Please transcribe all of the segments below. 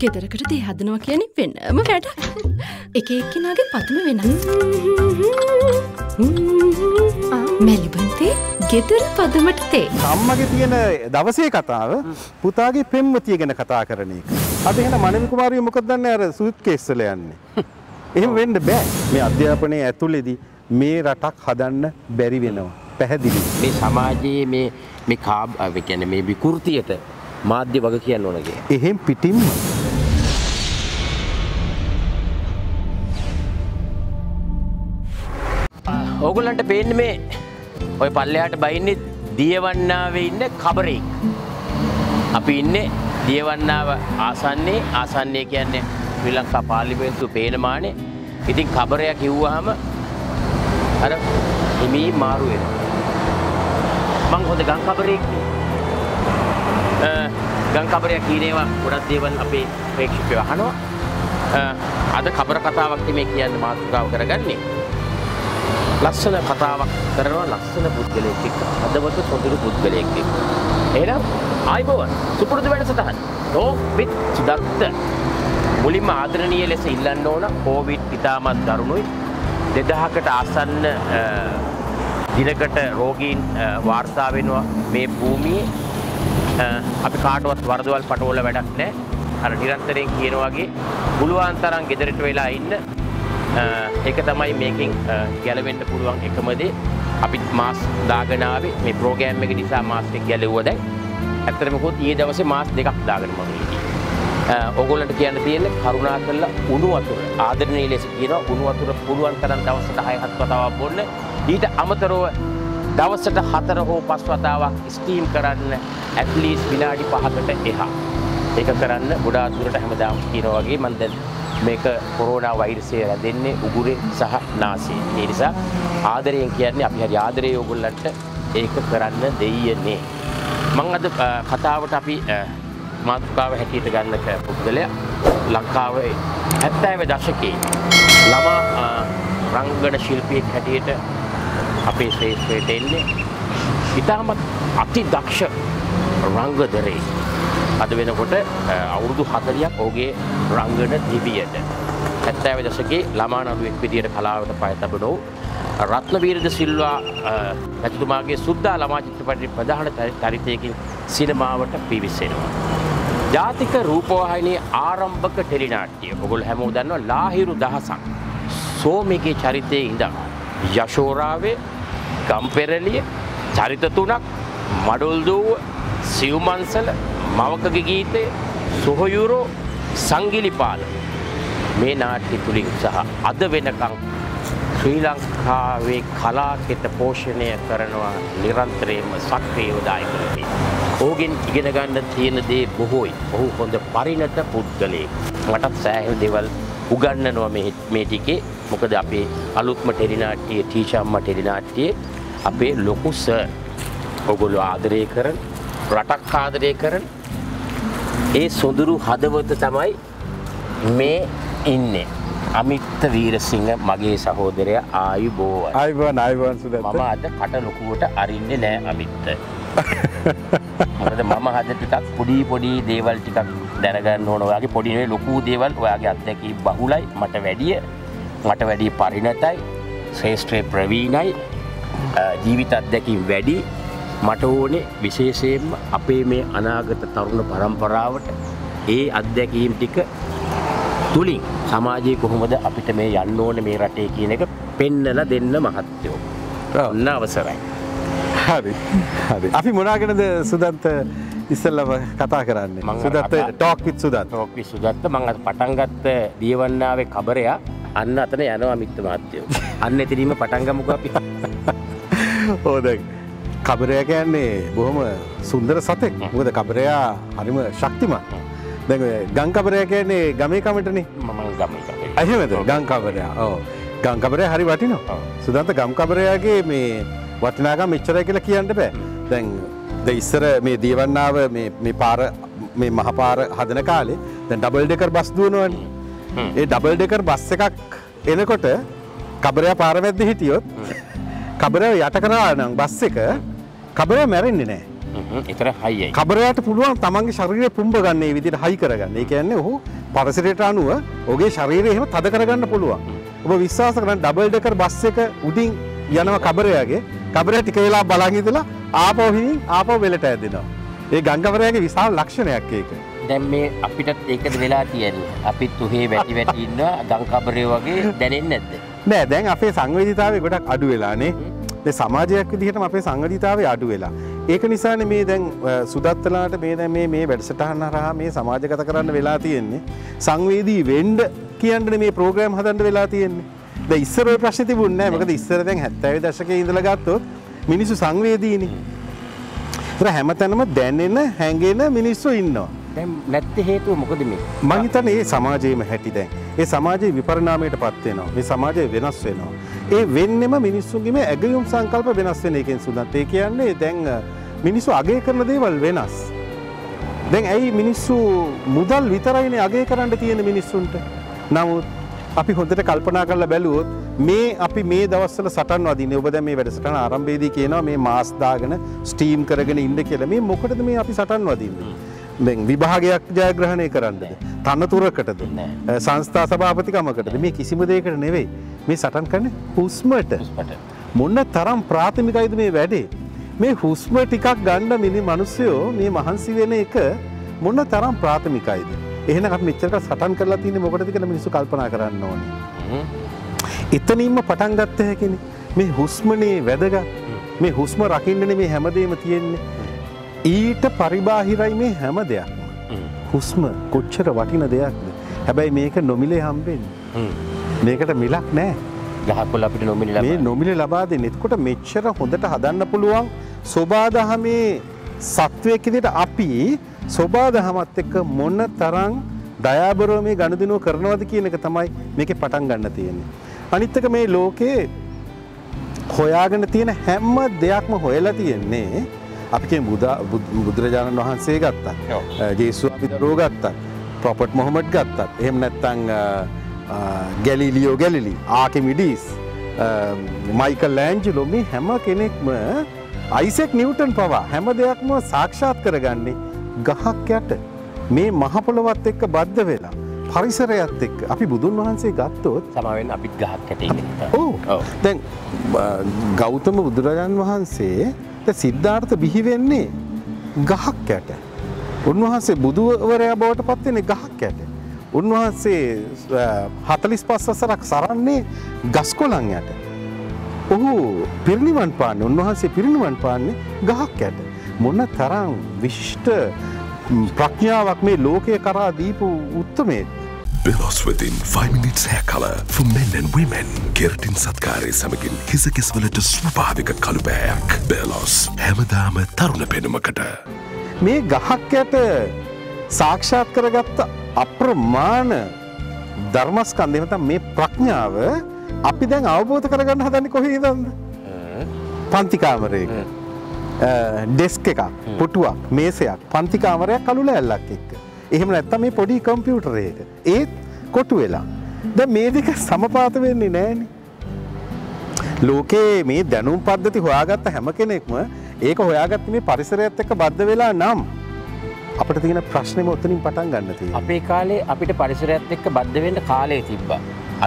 ගෙදරකට තේ හදනවා කියන්නේ වෙනම වැඩ. එක එක්කෙනාගේ පතුම වෙනස්. මෙලිබන් තේ ගෙදර පදමට තේ. අම්මගේ තියෙන දවසේ කතාව පුතාගේ පෙම්වතිය ගැන කතා කරන එක. අද එහෙනම් මනමි කුමාරිය මොකද දන්නේ අර සුත් කේස් වල යන්නේ. එහෙම වෙන්න බෑ. මේ අධ්‍යාපනයේ ඇතුළේදී මේ රටක් හදන්න බැරි වෙනවා. පැහැදිලි. මේ සමාජයේ මේ කාබ් කියන්නේ මේ විකෘතියට මාධ්‍ය වග කියන්න ඕන කියලා. එහෙන් පිටින් ඕගොල්ලන්ට පේන්නේ මේ ඔය පල්ලෙහාට බයින්නේ දියවන්නාවේ ඉන්න කබරේක්. අපි ඉන්නේ දියවන්නාව ආසන්නයේ කියන්නේ ශ්‍රී ලංකා පාර්ලිමේන්තුව පේන මානේ. ඉතින් කබරය කිව්වහම අර ඉමේ මාරු වෙනවා. මං හොඳ ගම් කබරේක් නේ. ගම් කබරය කියනවා ගොඩක් දේවල් අපේ ප්‍රේක්ෂකයෝ අහනවා. අද කබර කතාවක් මේ කියන්නේ මාතෘකාව කරගන්නේ. ලස්සන කතාවක් කරනවා ලස්සන පුද්ගලයෙක් එක්ක. අදවත සොඳුරු පුද්ගලයෙක් එක්ක. එහෙනම් ආයිබෝවන් සුපුරුදු වැඩසටහන. Talk with Sudatta. මුලින්ම ආදරණීය ලෙස ඉල්ලන්න ඕන කොවිඩ් ඉතාමත් දරුණුයි. 2000කට ආසන්න දිනකට රෝගීන් වාර්තා වෙනවා මේ භූමියේ. අපි කාටවත් වරදවල් පටවල වැඩක් නැහැ. අර නිරන්තරයෙන් කියන වගේ බුලුවන් තරම් ගෙදරට වෙලා ඉන්න. ඒක තමයි මේකෙන් ගැලවෙන්න පුළුවන් එකම දේ. අපිත් මාස්ක් දාගෙන ආවේ මේ ප්‍රෝග්‍රෑම් එක නිසා මාස්ක් එක ගැලෙවුවා දැන්. ඇත්තටම කොහොත් ඊයේ දවසේ මාස්ක් දෙකක් දාගෙන මම හිටියේ. ඕගොල්ලන්ට කියන්න තියෙන්නේ කරුණාකරලා උණු වතුර ආදරණීය ලෙස කියනවා උණු වතුර පුළුවන් තරම් දවසට 6-7 වතාවක් බොන්න. ඊට අමතරව දවසට 4 හෝ 5 වතාවක් ස්ටීම් කරන්න ඇට්ලීස් විනාඩි 5කට එහා. ඒක කරන්න ගොඩාක් දුරට හැමදාම කියනවා වගේ මම දැන් මේක කොරෝනා වෛරසය රැඳෙන්නේ උගුරේ සහ නාසයේ. ඒ නිසා ආදරයෙන් කියන්නේ අපි හරි ආදරේ ඕගොල්ලන්ට ඒක කරන්න දෙයියනේ. මම අද කතාවට අපි මාතෘකාව හැටියට ගන්න පුද්ගලයා ලංකාවේ 70 දශකයේ ළමා රංගන ශිල්පියෙක් හැටියට අපේ ශ්‍රේෂ්ඨයට එන්නේ ඉතාමත් අතිදක්ෂ රංගදරේ. අද වෙනකොට අවුරුදු 40ක් ඔහුගේ රංගන දිවියට 70 දශකයේ ළමා නළුවෙක් විදියට කලාවට පය තබන ඔහු රත්නවීරද සිල්වා රජතුමාගේ සුද්දා ළමා චිත්‍රපටයේ ප්‍රධාන චරිතයකින් සිනමාවට පිවිසෙනවා. ජාතික රූපවාහිනියේ ආරම්භක ටෙලි නාට්‍ය. ඔයගොල්ලෝ හැමෝම දන්නවා ලාහිරු දහසක්. සෝමිගේ චරිතයේ ඉඳන් යශෝරාවේ ගම්පෙරළිය චරිත තුනක් මඩොල්දුව සිව්මන්සල මවකගේ ගීතය සොහයුරෝ සංගිලිපාල මේ නාට්‍ය තුලින් සහ අද වෙනකම් ශ්‍රී ලංකාවේ කලා කේත පෝෂණය කරනවා නිරන්තරයෙන්ම සක්‍රීයව දායක වෙයි. ඕගෙන් ඉගෙන ගන්න තියෙන දේ බොහෝයි. ඔහු හොඳ පරිණත පුද්ගලයෙක්. මටත් සෑහෙන දේවල් උගන්වනවා මේ ටිකේ. මොකද අපේ අලුත්ම ටෙලි නාට්‍යයේ ටීචම්ම ටෙලි නාට්‍යයේ අපේ ලොකු සර් ඔගොල්ලෝ ආදරය කරන රටක් ආදරය කරන ඒ සොඳුරු හදවත තමයි මේ ඉන්නේ. අමිත් වීරසිංහ මගේ සහෝදරයා. ආයුබෝවන්. ආයුබෝවන් සුදත්ත. මම අද කට ලොකුවට අරින්නේ නෑ අමිත්. මොකද මම හද ටිකක් පොඩි දේවල් ටිකක් දැනගන්න ඕන. ඔයාගේ පොඩි නෙවෙයි ලොකු දේවල්. ඔයාගේ අත්දැකීම් බහුලයි මට වැඩිය. මට වැඩි පරිණතයි ශ්‍රේෂ්ඨ ප්‍රවීණයි ජීවිත අත්දැකීම් වැඩි. මට ඕනේ විශේෂයෙන්ම අපේ මේ අනාගත තරුණ පරම්පරාවට ඒ අත්දැකීම් ටික තුලින් සමාජයේ කොහොමද අපිට මේ යන්න ඕනේ මේ රටේ කියන එක පෙන්නලා දෙන්න මහත්තයෝ. ඔන්න අවසරයි. හරි. හරි. අපි මොනාගෙනද සුදත්ත ඉස්සෙල්ලම කතා කරන්නේ? Sudatta talk with Sudatta. Talk with Sudatta මම අද පටන් ගත්ත දියවන්නාවේ කබරයා අන්න අතන යනවා මිත්‍ර මාත්‍යෝ. අන්න එතනීම පටන් ගමුකෝ අපි. ඕ දැන් කබරය කියන්නේ බොහොම සුන්දර සතෙක්. මොකද කබරයා හරිම ශක්තිමත්. දැන් ඔය ගම් කබරය කියන්නේ ගමේ කමටනේ. මම ගමේ කබරය. එහෙමද? ගම් කබරයා. ඔව්. ගම් කබරය හරි වටිනවා. සුදන්ත ගම් කබරයාගේ මේ වටිනාකම මෙච්චරයි කියලා කියන්න බෑ. දැන් ඉස්සර මේ දියවන්නාව මේ පාර මේ මහ පාර හදන කාලේ දැන් ඩබල් ඩෙකර් බස් දුවනවනේ. ඒ ඩබල් ඩෙකර් බස් එකක් එනකොට කබරය පාරවැද්ද හිටියොත් කබරය යට කරා නම් බස් එක කබරය මැරෙන්නේ නැහැ. ඒතර හයි යයි. කබරයට පුළුවන් තමන්ගේ ශරීරය පුම්බ ගන්න මේ විදිහට හයි කරගන්න. ඒ කියන්නේ ඔහු පරිසරයට අනුව ඔහුගේ ශරීරය එහෙම තද කරගන්න පුළුවන්. ඔබ විශ්වාස කරන්න ඩබල් ඩෙකර් බස් එක උඩින් යනවා කබරයාගේ. කබරය ටික වෙලා බලන් ඉඳලා ආපහු හිමින් ආපහු වෙලට ඇදෙනවා. ඒ ගංගවරයාගේ විශාල ලක්ෂණයක් ඒක. දැන් මේ අපිටත් ඒකද වෙලා තියෙන්නේ. අපි තුහේ වැටි වැටි ඉන්නවා ගංගකබරේ වගේ දැනෙන්නේ නැද්ද? නෑ දැන් අපේ සංවේදීතාවය ගොඩක් අඩු වෙලානේ. දැන් සමාජයක් විදිහටම අපේ සංවේදීතාවය අඩු වෙලා. ඒක නිසානේ මේ දැන් සුදත්තලාට මේ දැන් මේ වැඩසටහන හරහා මේ සමාජගත කරන්න වෙලා තියෙන්නේ. සංවේදී වෙන්න කියන්නේ මේ ප්‍රෝග්‍රෑම් හදන්න වෙලා තියෙන්නේ. දැන් ඉස්සර ඔය ප්‍රශ්නේ තිබුණේ නැහැ. මොකද ඉස්සර දැන් 70 දශකයේ ඉඳලා ගත්තොත් මිනිස්සු සංවේදීනේ. ඒතර හැමතැනම දැනෙන හැඟෙන මිනිස්සු ඉන්නවා. දැන් නැත්තේ හේතුව මොකද මේ? මම හිතන්නේ මේ සමාජයේම හැටි දැන්. මේ සමාජයේ විපරණාමයටපත් වෙනවා. මේ සමාජය වෙනස් වෙනවා. ඒ වෙන්නෙම මිනිස්සුන්ගේම ඇගයුම් සංකල්ප වෙනස් වෙන එකෙන් සුණත්. ඒ කියන්නේ දැන් මිනිස්සු අගය කරන දේවල් වෙනස්. දැන් ඇයි මිනිස්සු මුදල් විතරයිනේ අගය කරන්න තියෙන මිනිස්සුන්ට. නමුත් අපි හොඳට කල්පනා කරලා බැලුවොත් මේ අපි මේ දවස්වල සටන් වදින්නේ ඔබ දැන් මේ වැඩසටහන ආරම්භයේදී කියනවා මේ මාස් දාගෙන ස්ට්‍රීම් කරගෙන ඉන්න කියලා මේ මොකටද මේ අපි සටන් වදින්නේ දැන් විභාගයක් ජයග්‍රහණය කරන්නද තනතුරකටද සංස්ථා සභාපතිකමකටද මේ කිසිම දෙයකට නෙවෙයි මේ සටන් කරන්නේ හුස්මට මොන තරම් ප්‍රාථමිකයිද මේ වැඩේ මේ හුස්ම ටිකක් ගන්න මිනිස් මිනිස්සයෝ මේ මහන්සි වෙන එක මොන තරම් ප්‍රාථමිකයිද එහෙනම් අපි මෙච්චර කල් සටන් කරලා තියෙන්නේ මොකටද කියලා මිනිස්සු කල්පනා කරන්න ඕනේ. එතනින්ම පටන් ගත්ත හැකනේ. මේ හුස්මනේ වැදගත්. මේ හුස්ම රකින්නේ මේ හැමදේම තියෙන්නේ. ඊට පරිබාහිරයි මේ හැම දෙයක්ම. හුස්ම කොච්චර වටින දෙයක්ද. හැබැයි මේක නොමිලේ හම්බෙන්නේ. මේකට මිලක් නැහැ. ගහකොළ අපිට නොමිලේ ලබා. මේ නොමිලේ ලබා දෙන්නේ. එතකොට මෙච්චර හොඳට හදන්න පුළුවන් සෝබාදහමේ සත්වයක් විදිහට අපි සෝබාදහමත් එක්ක මොන තරම් දයාබරව මේ ගනුදෙනුව කරනවද කියන එක තමයි මේකේ පටන් ගන්න තියෙන්නේ. අනිත් එක මේ ලෝකේ හොයාගෙන තියෙන හැම දෙයක්ම හොයලා තියෙන්නේ අපි කියමු බුදුරජාණන් වහන්සේ ගත්තා. ජේසුස් අපි දරුවෝ ගත්තා. ප්‍රොෆෙට් මොහමඩ් ගත්තා. එහෙම නැත්නම් Galileo Galilei, Archimedes, Michelangelo මේ හැම කෙනෙක්ම අයිසෙක් නිව්ටන් පවා හැම දෙයක්ම සාක්ෂාත් කරගන්නේ ගහක් යට මේ මහ පොළොවත් එක්ක බද්ධ වෙලා පරිසරයත් එක්ක අපි බුදුන් වහන්සේ ගත්තොත් සමාවෙන්න අපිත් ගහක් යට ඉන්නේ. ඔව්. දැන් ගෞතම බුදුරජාන් වහන්සේ දැන් සිද්ධාර්ථ බිහි වෙන්නේ ගහක් යට. උන්වහන්සේ බුදුවරයා බවට පත් වෙන්නේ ගහක් යට. උන්වහන්සේ 45 වසරක් සරන්නේ ගස්කොළන් යට. ඔහු පිරිනිවන් පාන්නේ උන්වහන්සේ පිරිනිවන් පාන්නේ ගහක් යට. මොන තරම් විශිෂ්ට ප්‍රඥාවක් මේ ලෝකය කරා දීපු උත්තමයෙක්. Belos within 5 minutes hair color for men and women. Keratin Satkare samagin hisa keswalata swabhavika kalu bæයක්. Belos හැමදාම තරුණ පෙනුමකට. මේ ගහක් යට සාක්ෂාත් කරගත්ත අප්‍රමාණ ධර්මස්කන්ධය නැත්නම් මේ ප්‍රඥාව අපි දැන් අවබෝධ කරගන්න හදන්නේ කොහේ ඉඳන්ද? පන්ති කාමරයක. ඩෙස්ක් එකක්, පුටුවක්, මේසයක්, පන්ති කාමරයක් අලු ලෑල්ලක් එක්ක. එහෙම නැත්නම් මේ පොඩි කම්පියුටරයක. ඒත් කොටු වෙලා. දැන් මේ දෙක සමපාත වෙන්නේ නැහැනේ. ලෝකේ මේ දැනුම් පද්ධති හොයාගත්ත හැම කෙනෙක්ම ඒක හොයාගත්තේ මේ පරිසරයත් එක්ක බද්ධ වෙලා නම් අපිට තියෙන ප්‍රශ්නේම උතනින් පටන් ගන්න තියෙනවා. අපේ කාලේ අපිට පරිසරයත් එක්ක බද්ධ වෙන්න කාලය තිබ්බා.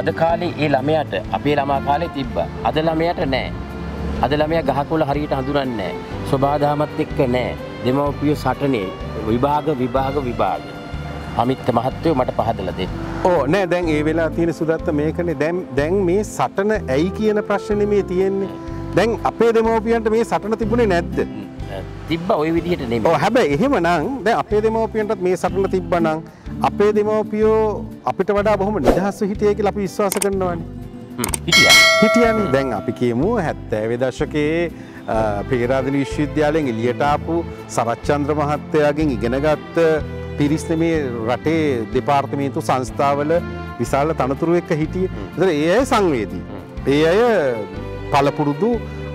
අද කාලේ ඒ ළමයාට අපේ ළමා කාලේ තිබ්බා. අද ළමයාට නෑ. අද ළමයා ගහකොළ හරියට හඳුනන්නේ නෑ. සෝබාදහමත් එක්ක නෑ. දෙමව්පිය සටනේ විභාග. අමිත් මහත්තයෝ මට පහදලා දෙන්න. ඕ නෑ දැන් ඒ වෙලාව තියෙන සුදත්ත මේකනේ දැන් මේ සටන ඇයි කියන ප්‍රශ්නේ මේ තියෙන්නේ. දැන් අපේ දෙමව්පියන්ට මේ සටන තිබුණේ නැද්ද? තිබ්බා ওই විදිහට නෙමෙයි. ඔව් හැබැයි එහෙමනම් දැන් අපේ දෙමව්පියන්ටත් මේ සටන තිබ්බනම් අපේ දෙමව්පියෝ අපිට වඩා බොහොම නිදහස්ව හිටියේ කියලා අපි විශ්වාස කරනවානේ. හිටියානේ. දැන් අපි කියමු 70 දශකයේ පේරාදෙණි විශ්වවිද්‍යාලයෙන් එළියට ආපු සරච්චන්ද්‍ර මහත්තයාගෙන් ඉගෙනගත්ත පිරිස් මේ රටේ දෙපාර්තමේන්තු සංස්ථාවල විශාල තනතුරු එක්ක හිටියේ. ඒතර ඒ අය සංවේදී. ඒ අය පළපුරුදු,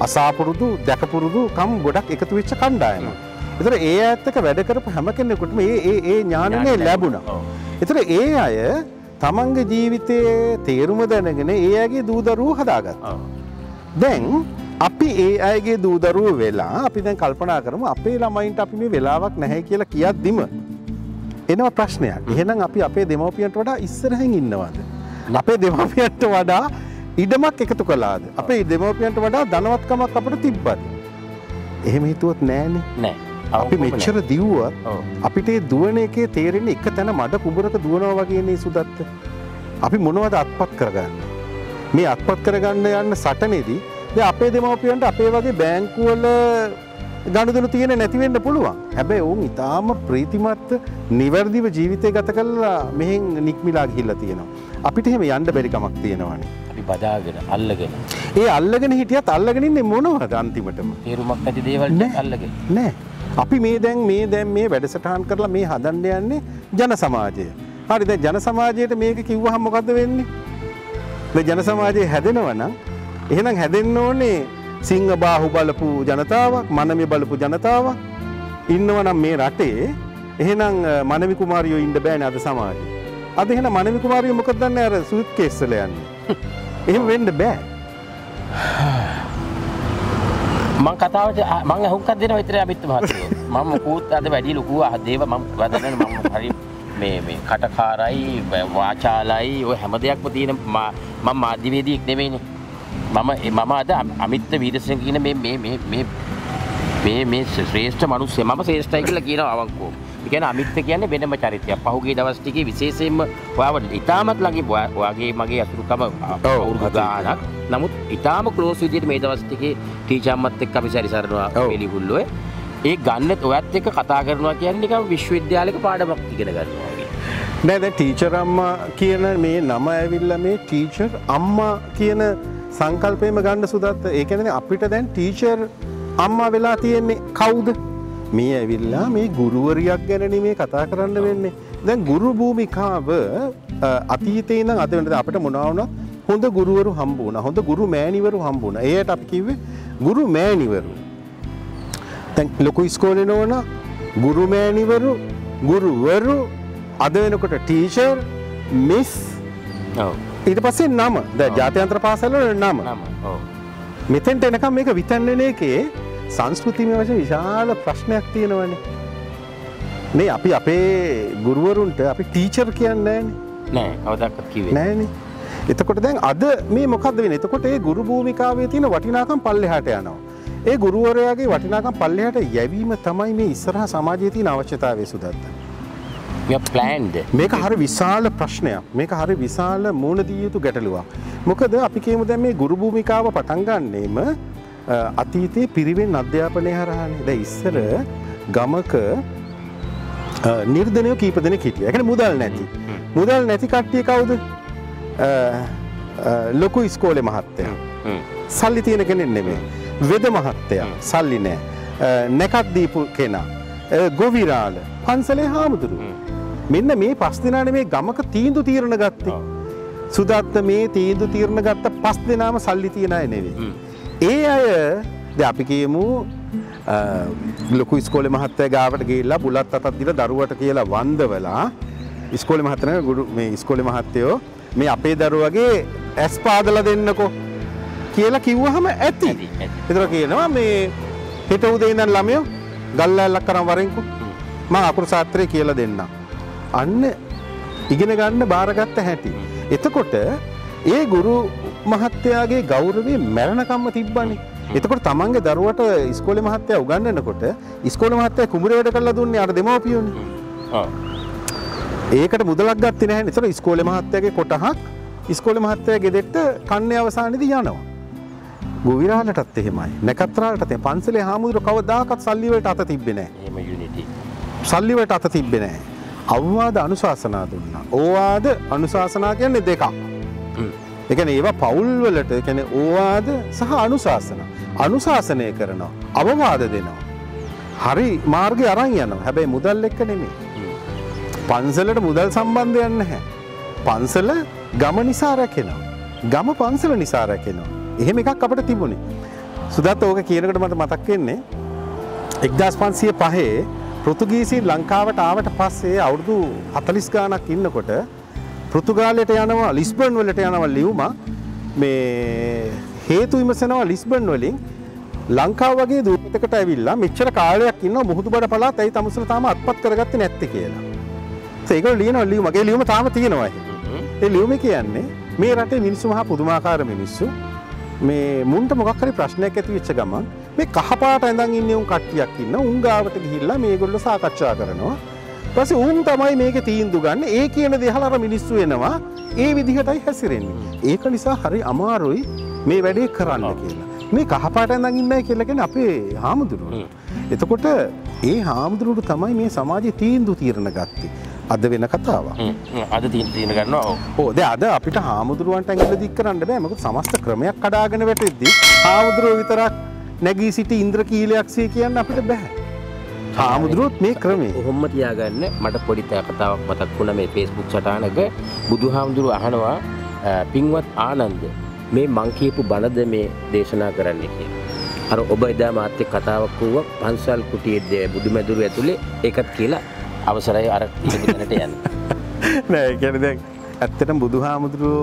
අසාපුරුදු, දැකපුරුදු කම් ගොඩක් එකතු වෙච්ච කණ්ඩායමක්. ඒතර ඒ ඇත්ත එක වැඩ කරපු හැම කෙනෙකුටම ඒ ඥානනේ ලැබුණා. ඒතර ඒ අය තමන්ගේ ජීවිතයේ තේරුම දැනගෙන ඒ අයගේ දූ දරුවෝ හදාගත්තා. දැන් අපි ඒ අයගේ දූ දරුවෝ වෙලා අපි දැන් කල්පනා කරමු අපේ ළමයින්ට අපි මේ වෙලාවක් නැහැ කියලා කියද්දිම එනවා ප්‍රශ්නයක්. එහෙනම් අපි අපේ දෙමව්පියන්ට වඩා ඉස්සරහින් ඉන්නවද? අපේ දෙමව්පියන්ට වඩා ඉඩමක් එකතු කළාද? අපේ දෙමව්පියන්ට වඩා ධනවත්කමක් අපිට තිබ්බද? එහෙම හිතුවොත් නෑනේ. නෑ. අපි මෙච්චර දිව්වත් අපිට ඒ දුවන එකේ තේරෙන එක තැන මඩ කුඹරක දුවනවා වගේ නේ සුදත්. අපි මොනවද අත්පත් කරගන්නේ? මේ අත්පත් කරගන්න යන සටනේදී දැන් අපේ දෙමව්පියන්ට අපේ වගේ බැංකු වල ගනුදෙනු තියෙන්නේ නැති වෙන්න පුළුවන්. හැබැයි උන් ඊටාම ප්‍රීතිමත් නිවැරදිව ජීවිතය ගත කරලා මෙහෙන් නික්මිලා ගිහිල්ලා තියෙනවා. අපිට එහෙම යන්න බැරි කමක් තියෙනවානේ. අපි බදාගෙන අල්ලගෙන. ඒ අල්ලගෙන හිටියත් අල්ලගෙන ඉන්නේ මොනවද අන්තිමටම? තේරුමක් නැති දේවල් ටික අල්ලගෙන. නෑ. අපි මේ දැන් මේ වැඩසටහන් කරලා මේ හදන්න යන්නේ ජන සමාජය. හරි දැන් ජන සමාජයට මේක කිව්වහම මොකද්ද වෙන්නේ? ජන සමාජයේ හැදෙනවා නම් එහෙනම් හැදෙන්න ඕනේ සිංහ බාහුව බලපු ජනතාවක් මනමේ බලපු ජනතාවක් ඉන්නවා නම් මේ රටේ එහෙනම් මනමි කුමාරියෝ ඉන්න බෑනේ අද සමාජේ. අද එහෙනම් මනමි කුමාරියෝ මොකද දන්නේ අර සූට් කේස් වල යන්නේ. එහෙම වෙන්න බෑ. මං කතාවට මං හුක්කක් දෙනවා විතරයි අපිත් මහත්තයෝ. මම කූත් අද වැඩි ලොකු ආදේව මම වදන්නේ මම හරි මේ කටකාරයි වාචාලයි ඔය හැම දෙයක්ම තියෙන මම මාධ්‍යවේදියෙක් නෙමෙයිනේ මම අද අමිත්ත වීරසිංහ කියන මේ ශ්‍රේෂ්ඨ මිනිස්සු මම ශ්‍රේෂ්ඨයි කියලා කියනවා අවංකෝ. ඒ කියන්නේ අමිත්ත කියන්නේ වෙනම චරිතයක්. පහුගිය දවස් ටිකේ විශේෂයෙන්ම ඔයාව ඉතාමත් ළඟින් ඔයාගේ මගේ අසුරුකම අවුරුදු ගාණක්. නමුත් ඉතාම ක්ලෝස් විදියට මේ දවස් ටිකේ ටීචර්මත් එක්ක අපි සැරිසරනවා එලිහුල්ලෝයේ. ඒ ගන්නත් ඔයත් එක්ක කතා කරනවා කියන්නේ නිකන් විශ්වවිද්‍යාලයක පාඩමක් ඉගෙන ගන්නවා වගේ. නෑ දැන් ටීචර් අම්මා කියන මේ නම ඇවිල්ලා මේ ටීචර් අම්මා කියන සංකල්පේම ගන්න සුදත්. ඒ කියන්නේ අපිට දැන් ටීචර් අම්මා වෙලා තියෙන්නේ කවුද? මේ ඇවිල්ලා මේ ගුරුවරියක් ගැන නෙමේ කතා කරන්න වෙන්නේ. දැන් ගුරු භූමිකාව අතීතේ ඉඳන් අද වෙනකම් අපිට මොනවා වුණත් හොඳ ගුරුවරු හම්බ වුණා. හොඳ ගුරු මෑණිවරු හම්බ වුණා. ඒකට අපි කිව්වේ ගුරු මෑණිවරු. දැන් ලොකු ඉස්කෝලේ නෝන ගුරු මෑණිවරු ගුරුවරු අද වෙනකොට ටීචර් මිස් ඔව් ඊට පස්සේ නම දැන් ජාත්‍යන්තර පාසල් වල නම ඔව් මෙතෙන්ට එනකම් මේක විතන්නන එකේ සංස්කෘතියේ වශයෙන් විශාල ප්‍රශ්නයක් තියෙනවනේ. මේ අපි අපේ ගුරුවරුන්ට අපි ටීචර් කියන්නේ නෑනේ. නෑ කවදාවත් කිව්වේ නෑනේ. එතකොට දැන් අද මේ මොකද්ද වෙන්නේ? එතකොට ඒ ගුරු භූමිකාවේ තියෙන වටිනාකම් පල්ලෙහාට යනවා. ඒ ගුරුවරයාගේ වටිනාකම් පල්ලෙහාට යැවීම තමයි මේ ඉස්සරහා සමාජයේ තියෙන අවශ්‍යතාවය සුදත්. We are planned. මේක හරි විශාල ප්‍රශ්නයක්. මේක හරි විශාල මූණ දිය යුතු ගැටලුවක්. මොකද අපි කියමු දැන් මේ ගුරු භූමිකාව පටන් ගන්නෙම අතීතයේ පිරිවෙන් අධ්‍යාපනය හරහානේ. දැන් ඉස්සර ගමක නිර්ධනයෝ කීප දෙනෙක් හිටියා. ඒ කියන්නේ මුදල් නැති. මුදල් නැති කට්ටිය කවුද? ලොකු ඉස්කෝලේ මහත්තයා. සල්ලි තියෙන කෙනෙක් නෙමෙයි. වෙද මහත්තයා සල්ලි නෑ නැකත් දීපු කෙනා ගොවිරාල පන්සලේ හාමුදුරුවෝ. මෙන්න මේ පස් දිනානේ මේ ගමක තීන්දුව తీරන ගත්තේ. සුදත් මේ තීන්දුව తీරන ගත්ත පස් දිනාම සල්ලි තියන අය නෙවෙයි. ඒ අය දැන් අපි කියමු ලොකු ඉස්කෝලේ මහත්තයා ගාවට ගිහිල්ලා බුලත් අතක් දීලා දරුවට කියලා වන්දවලා ඉස්කෝලේ මහත්තයා ගුරු මේ ඉස්කෝලේ මහත්තයෝ මේ අපේ දරුවගේ ඇස් පාදලා දෙන්නකෝ කියලා කිව්වහම ඇති. ඒතර කියනවා මේ හෙට උදේ ඉඳන් ළමයෝ ගල්ලාලක් කරන් වරෙන්කු මම අකුරු සාත්‍රය කියලා දෙන්නම්. අන්න ඉගෙන ගන්න බාරගත්ත හැටි. එතකොට ඒ ගුරු මහත්තයාගේ ගෞරවය මරණකම්ම තිබ්බනේ. එතකොට තමන්ගේ දරුවට ඉස්කෝලේ මහත්තයා උගන්වනකොට ඉස්කෝලේ මහත්තයා කුඹුරේ වැඩ කරලා දුන්නේ අර දෙමව්පියෝනේ. ආ. ඒකට මුදලක් ගත්තේ නැහැ. ඒතර ඉස්කෝලේ මහත්තයාගේ කොටහක් ඉස්කෝලේ මහත්තයා ගෙදෙට්ට කන්නේ අවසානයේදී යනවා. ගොවිරාලටත් එහෙමයි. නැකත්රාලටත් එහෙමයි. පන්සලේ හාමුදුරුවෝ කවදාකවත් සල්ලි වලට අත තිබ්බේ නැහැ. එහෙම යුනිටි. සල්ලි වලට අත තිබ්බේ නැහැ. අවවාද අනුශාසනා දුන්නා. ඕවාද අනුශාසනා කියන්නේ දෙකක්. ඒ කියන්නේ ඒවා පෞල් වලට කියන්නේ ඕවාද සහ අනුශාසනා. අනුශාසනය කරනවා. අවවාද දෙනවා. හරි මාර්ගේ අරන් යනවා. හැබැයි මුදල් එක්ක නෙමෙයි. පන්සලට මුදල් සම්බන්ධයක් නැහැ. පන්සල ගම නිසා රැකෙනවා. ගම පන්සල නිසා රැකෙනවා. එහෙම එකක් අපිට තිබුණේ. සුදත් ඕක කියනකොට මට මතක් වෙන්නේ 1505 පෘතුගීසීන් ලංකාවට ආවට පස්සේ අවුරුදු 40 ගාණක් ඉන්නකොට පෘතුගාලයට යනවා ලිස්බන් වලට යනවා ලියුම මේ හේතු විමසනවා ලිස්බන් වලින් ලංකාව වගේ දූපතකට ඇවිල්ලා මෙච්චර කාලයක් ඉන්න මුහුදුබඩ පළාත ඇයි තමුසල තාම අත්පත් කරගත්තේ නැත්තේ කියලා. ඒකෝ ලියනවා මගේ ලියුම තාම තියෙනවා. ඒ ලියුමේ කියන්නේ මේ රටේ මිනිස්සු මහා පුදුමාකාර මිනිස්සු. මේ මුන්ට මොකක් හරි ප්‍රශ්නයක් ඇති වෙච්ච ගමන් මේ කහපාට ඇඳන් ඉන්නේ උන් කට්ටියක් ඉන්න උන් ගාවට ගිහිල්ලා මේගොල්ලෝ සාකච්ඡා කරනවා. ඊපස්සේ උන් තමයි මේකේ තීන්දුව ගන්න. ඒ කියන දේ අහලා අර මිනිස්සු එනවා. ඒ විදිහටයි හැසිරෙන්නේ. ඒක නිසා හරි අමාරුයි මේ වැඩේ කරන්න කියලා. මේ කහපාට ඇඳන් ඉන්නයි කියලා කියන්නේ අපේ හාමුදුරුවෝ. එතකොට ඒ හාමුදුරුවෝ තමයි මේ සමාජයේ තීන්දුව తీරන ගත්තේ. අද වෙන කතාවක්. අද තීන්දුව ගන්නවා. ඔව්. දැන් අද අපිට හාමුදුරුවන්ට ඇඟිල්ල දික් කරන්න බෑ. මොකද සමස්ත ක්‍රමයක් කඩාගෙන වැටෙද්දී හාමුදුරුවෝ විතරක් නැගී සිටි ඉන්ද්‍ර කීලයක්සේ කියන්න අපිට බෑ. හාමුදුරුවොත් මේ ක්‍රමේ කොහොම තියාගන්නේ මට පොඩි කතාවක් මතක් වුණා මේ Facebook සටහනක බුදුහාමුදුරුව අහනවා පින්වත් ආනන්ද මේ මං කියපු බණද මේ දේශනා කරන්න කියලා. අර ඔබ එදා මාත් එක්ක කතාවක් වුණා පන්සල් කුටියේ බුදුමැදුර ඇතුලේ ඒකත් කියලා අවසරයි අර ඉදිරියට යන්න. නෑ ඒ කියන්නේ දැන් ඇත්තටම බුදුහාමුදුරුව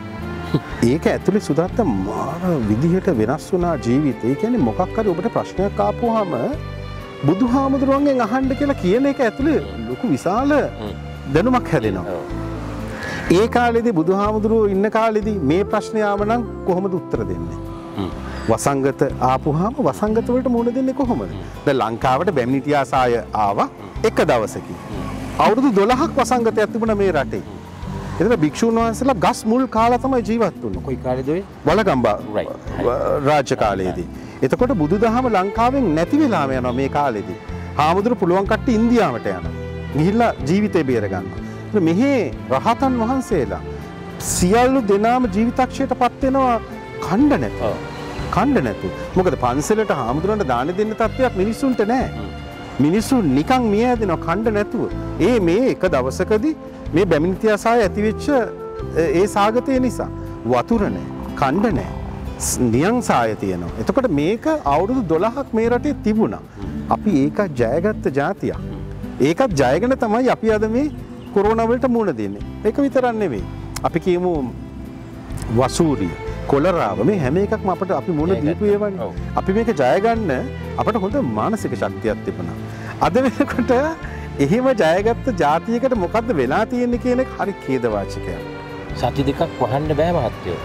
ඒක ඇතුලේ සුදත්ත මාන විදිහට වෙනස් වුණා ජීවිතේ. ඒ කියන්නේ මොකක් හරි ඔබට ප්‍රශ්නයක් ආපුවාම බුදුහාමුදුරන්ගෙන් අහන්න කියලා කියන එක ඇතුලේ ලොකු විශාල දැනුමක් හැදෙනවා. ඒ කාලෙදී බුදුහාමුදුරුවෝ ඉන්න කාලෙදී මේ ප්‍රශ්නේ ආව නම් කොහොමද උත්තර දෙන්නේ? වසංගත ආපුවාම වසංගත වලට මුහුණ දෙන්නේ කොහොමද? දැන් ලංකාවට බැමිණිටිආසාය ආවා එක දවසකින්. අවුරුදු 12ක් වසංගතයක් තිබුණා මේ රටේ. එතන භික්ෂුන් වහන්සේලා ගස් මුල් කාලා තමයි ජීවත් වුණේ. කොයි කාලෙද ඔය? වළගම්බා රාජ්‍ය කාලයේදී. එතකොට බුදුදහම ලංකාවෙන් නැති වෙලාම යනවා මේ කාලෙදී. හාමුදුරුවෝ පුළුවන් කට්ටිය ඉන්දියාවට යනවා. ගිහිල්ලා ජීවිතේ බේර ගන්නවා. මෙහි රහතන් වහන්සේලා සියලු දෙනාම ජීවිතක්ෂයටපත් වෙනවා ඛණ්ඩ නැතුව. ඛණ්ඩ නැතුව. මොකද පන්සලට හාමුදුරන්ට දාන දෙන්න තත්ත්වයක් මිනිසුන්ට නැහැ. මිනිසු නිකන් මිය යදිනවා ඛණ්ඩ නැතුව. ඒ මේ එක දවසකදී මේ බැමිණිතියාසාය ඇතිවෙච්ච ඒ සාගතය නිසා වතුර නැහැ, ඛණ්ඩ නැහැ. නියං සාය තියෙනවා. එතකොට මේක අවුරුදු 12ක් මේ රටේ තිබුණා. අපි ඒක ජයගත්ත ජාතියක්. ඒකත් ජයගෙන තමයි අපි අද මේ කොරෝනා වලට මුහුණ දෙන්නේ. ඒක විතරක් නෙවෙයි. අපි කියමු වසූරිය, කොලරාව මේ හැම එකක්ම අපිට අපි මුහුණ දීපු ඒවානේ. අපි මේක ජය ගන්න අපට හොඳ මානසික ශක්තියක් තිබුණා. අද වෙනකොට එහෙම ජයගත්ත ජාතියකට මොකද්ද වෙලා තියෙන්නේ කියන එක හරි ඛේදවාචකයක්. සත්‍ය දෙකක් වහන්න බෑ මහත්තයෝ.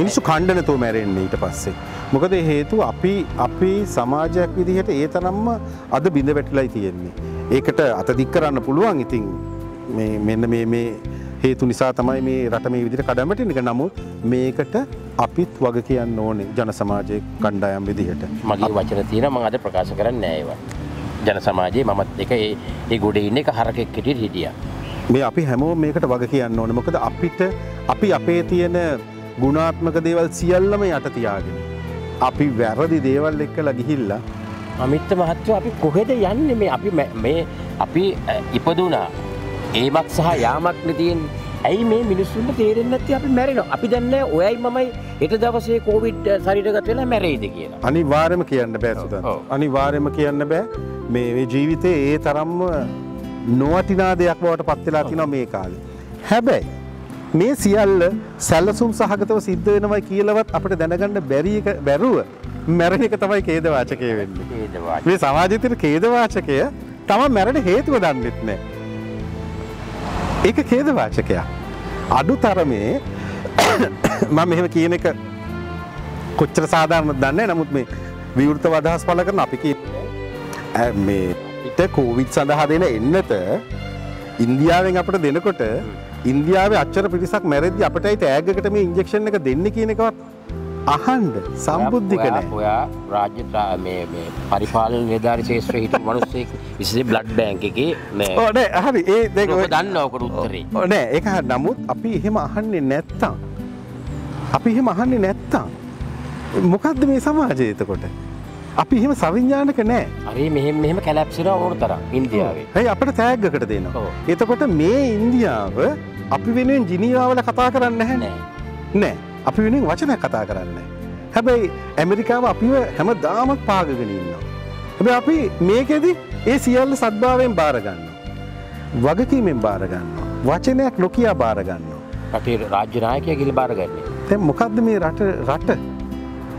මිනිස්සු ඛණ්ඩනතෝ මැරෙන්නේ ඊට පස්සේ. මොකද හේතුව අපි සමාජයක් විදිහට ඒ තරම්ම අද බිඳ වැටිලායි තියෙන්නේ. ඒකට අතදික් කරන්න පුළුවන් ඉතින් මේ මෙන්න මේ හේතු නිසා තමයි මේ රට මේ විදිහට කඩමැටෙන්නේ. නමුත් මේකට අපිත් වග කියන්න ඕනේ ජන සමාජයේ කණ්ඩායම් විදිහට. මගේ වචන තියෙනවා මම අද ප්‍රකාශ කරන්නේ නෑ ඒවා. ජන සමාජයේ මමත් එක ඒ ගොඩේ ඉන්න එක හරකෙක් හිටියට හිටියා. මේ අපි හැමෝම මේකට වග කියන්න ඕනේ. මොකද අපි අපේ තියෙන ගුණාත්මක දේවල් සියල්ලම යට තියාගෙන අපි වැරදි දේවල් එක්කලා ගිහිල්ලා අමිත මහත්තයෝ අපි කොහෙද යන්නේ? මේ අපි ඉපදුනා ඒමක් සහ යාමක් නෙදීන් ඇයි මේ මිනිස්සුන්ට තේරෙන්නේ නැති අපි මැරෙනවා? අපි දන්නේ ඔයයි මමයි හෙට දවසේ කොවිඩ් ශරීරගත වෙලා මැරෙයිද කියලා. අනිවාර්යයෙන්ම කියන්න බෑ සුදත්. අනිවාර්යයෙන්ම කියන්න බෑ. මේ ජීවිතේ ඒ තරම්ම නොවටිනා දෙයක් බවට පත් වෙලා තිනවා මේ කාලේ. හැබැයි මේ සියල්ල සැලසුම් සහගතව සිද්ධ වෙනවා කියලාවත් අපිට දැනගන්න බැරි එක බැරුව මැරෙන එක තමයි ඛේදවාචකය වෙන්නේ. ඛේදවාචකය. මේ සමාජයේ තියෙන ඛේදවාචකය තමයි මැරෙන හේතුව දන්නෙත් නැහැ. ඒක ඛේදවාචකයක්. අදුතරමේ මම මෙහෙම කියන එක කොච්චර සාධාරණද දන්නේ නැහැ. නමුත් මේ විවෘතව අදහස් පළ කරන අපි කියන්නේ මේ පිට කොවිඩ් සඳහා දෙන එන්නත ඉන්දියාවෙන් අපිට දෙනකොට ඉන්දියාවේ අච්චර පිරිසක් මැරෙද්දී අපිටයි ටෑග්ගකට මේ ඉන්ජෙක්ෂන් එක දෙන්නේ කියන එකවත් අහන්න සම්බුද්ධික නැහැ. ඔයා රාජ්‍ය මේ පරිපාලන නිලධාරී ශාස්ත්‍රයේ හිටපු මිනිස්සෙක් විශේෂ බ්ලඩ් බැංක් එකේ මේ ඔව් නේ හරි ඒ දෙක ඔය දන්නවා ඔකට උත්තරේ. ඔව් නේ ඒක හරි. නමුත් අපි එහෙම අහන්නේ නැත්තම් මොකද්ද මේ සමාජය එතකොට? අපි එහෙම සවිඥානික නෑ. හරි මෙහෙම මෙහෙම කැලැප්සිනවා ඕන තරම් ඉන්දියාවේ. හරි අපිට ටැග් එකකට දෙනවා. එතකොට මේ ඉන්දියාව අපි වෙනුවෙන් ජිනීවාවල කතා කරන්නේ නැහැ නෑ. නෑ. අපි වෙනුවෙන් වචන කතා කරන්නේ. හැබැයි ඇමරිකාව අපිව හැමදාම පාගගෙන ඉන්නවා. හැබැයි අපි මේකෙදි ඒ සියල්ල සද්භාවයෙන් බාර ගන්නවා. වගකීමෙන් බාර ගන්නවා. වචනයක් නොකිය බාර ගන්නවා. අපේ රාජ්‍ය නායකයා කියලා බාර ගන්නවා. දැන් මොකද්ද මේ රට?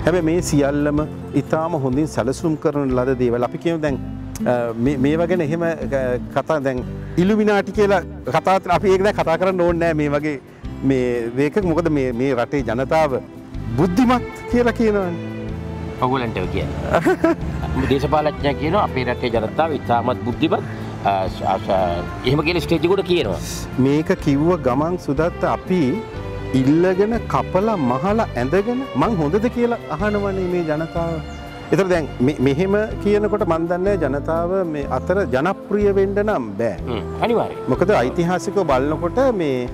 හැබැයි මේ සියල්ලම ඉතාම හොඳින් සැලසුම් කරන ලද දේවල්. අපි කියමු දැන් මේවා ගැන එහෙම කතා දැන් ඉලුමිනාටි කියලා කතා අපි ඒක දැන් කතා කරන්න ඕනේ නෑ මේ වගේ මේ මේක මොකද මේ රටේ ජනතාව බුද්ධිමත් කියලා කියනවනේ. ඔයගොල්ලන්ට කියන්නේ. දේශපාලඥයා කියනවා අපේ රටේ ජනතාව ඉතාමත් බුද්ධිමත්. එහෙම කියන ස්ටේජ් එකට කියනවා. මේක කිව්ව ගමන් සුදත් අපි ඉල්ලගෙන කපලා මහලා ඇඳගෙන මං හොඳද කියලා අහනවනේ මේ ජනතාව. ඒතර දැන් මෙහෙම කියනකොට මන් දන්නේ ජනතාව මේ අතර ජනප්‍රිය වෙන්න නම් බෑ. අනිවාර්යයෙන්. මොකද ඓතිහාසිකව බලනකොට මේ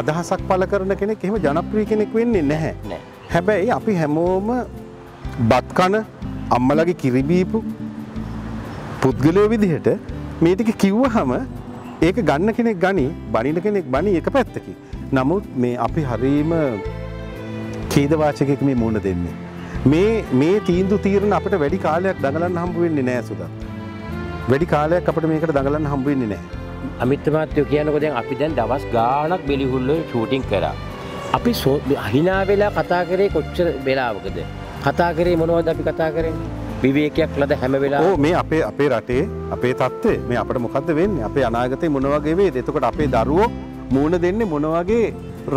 අදහසක් පළ කරන කෙනෙක් එහෙම ජනප්‍රිය කෙනෙක් වෙන්නේ නැහැ. හැබැයි අපි හැමෝම බත් කන අම්මලාගේ කිරි බීපු පුද්ගලයෝ විදිහට මේ ටික කිව්වහම ඒක ගන්න කෙනෙක් ගනි බනින කෙනෙක් බනි එක පැත්තකින්. නමුත් මේ අපි හරීම ඛේදවාචකයක මේ මුණ දෙන්නේ. මේ තීන්දුව తీරන අපිට වැඩි කාලයක් දඟලන්න හම්බ වෙන්නේ නැහැ සුදත්. වැඩි කාලයක් අපිට මේකට දඟලන්න හම්බ වෙන්නේ නැහැ. අමිත් මහත්තයෝ කියනකොට දැන් අපි දැන් දවස් ගාණක් බෙලිහුල්ලේ ෂූටින් කරා. අපි අහිනා වෙලා කතා කරේ කොච්චර වෙලාවකද? කතා කරේ මොනවද අපි කතා කරන්නේ? විවේකයක් ලද හැම වෙලාවෙම මේ අපේ රටේ අපේ තත්ත්වය මේ අපිට මොකද්ද වෙන්නේ අපේ අනාගතේ මොන වගේ වේද එතකොට අපේ දරුවෝ මූණ දෙන්නේ මොන වගේ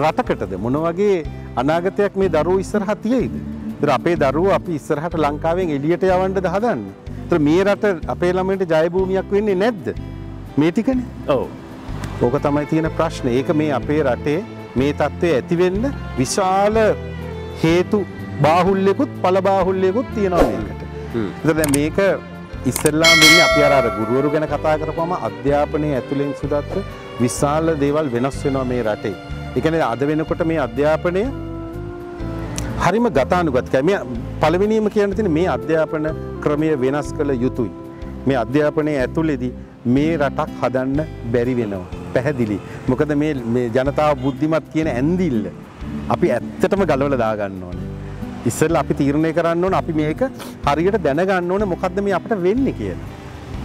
රටකටද මොන වගේ අනාගතයක් මේ දරුවෝ ඉස්සරහා තියෙයිද ඒතර අපේ දරුවෝ අපි ඉස්සරහට ලංකාවෙන් එළියට යවන්නද හදන්නේ ඒතර මේ රට අපේ ළමයින්ට ජය භූමියක් වෙන්නේ නැද්ද මේ ටිකනේ ඔව් ඕක තමයි තියෙන ප්‍රශ්නේ ඒක මේ අපේ රටේ මේ තත්ත්වය ඇති වෙන්න විශාල හේතු බාහුල්‍යකුත් පළ බාහුල්‍යකුත් තියෙනවා මේකට දැන් මේක ඉස්සෙල්ලාම වෙන්නේ අපි අර ගුරුවරු ගැන කතා කරපුවම අධ්‍යාපනයේ ඇතුළෙන් සුදත් විශාල දේවල් වෙනස් වෙනවා මේ රටේ. ඒ කියන්නේ අද වෙනකොට මේ අධ්‍යාපනය හරිම ගතානුගතයි. මේ පළවෙනිම කියන්න තියෙන මේ අධ්‍යාපන ක්‍රමය වෙනස් කළ යුතුයි. මේ අධ්‍යාපනයේ ඇතුළේදී මේ රටක් හදන්න බැරි වෙනවා. පැහැදිලි. මොකද මේ ජනතාව බුද්ධිමත් කියන ඇන්දිල්ල අපි ඇත්තටම ගලවලා දාගන්න ඕනේ. ඉස්සෙල්ලා අපි තීරණය කරන්න ඕන අපි මේක හරියට දැනගන්න ඕන මොකද්ද මේ අපිට වෙන්නේ කියලා.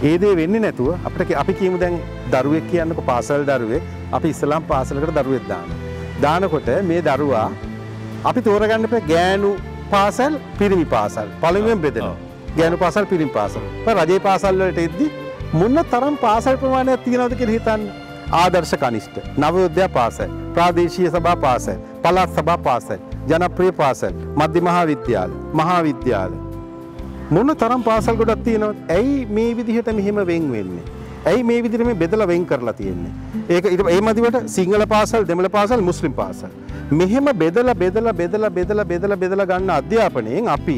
ඒ දේ වෙන්නේ නැතුව අපිට අපි කියමු දැන් දරුවෙක් කියන්නකො පාසල් දරුවෙක් අපි ඉස්ලාම් පාසලකට දරුවෙක් දානවා. දානකොට මේ දරුවා අපි තෝරගන්න පෙර ගෑනු පාසල් පිරිමි පාසල් පළවෙනිම බෙදෙනවා. ගෑනු පාසල් පිරිමි පාසල්. පස්සේ රජයේ පාසල් වලට එද්දි මොන තරම් පාසල් ප්‍රමාණයක් තියනවද කියලා හිතන්න. ආදර්ශ කනිෂ්ඨ, නවෝදයා පාසල්, ප්‍රාදේශීය සභා පාසල්, පළාත් සභා පාසල්, ජනප්‍රිය පාසල්, මධ්‍ය මහාවිද්‍යාල, මහාවිද්‍යාල. මොන තරම් පාසල් ගොඩක් තියෙනවද? ඇයි මේ විදිහට මෙහෙම වෙන් වෙන්නේ? ඇයි මේ විදිහට මේ බෙදලා වෙන් කරලා තියෙන්නේ? ඒක ඒ මදිවට සිංහල පාසල්, දෙමළ පාසල්, මුස්ලිම් පාසල්. මෙහෙම බෙදලා ගන්න අධ්‍යාපනයෙන් අපි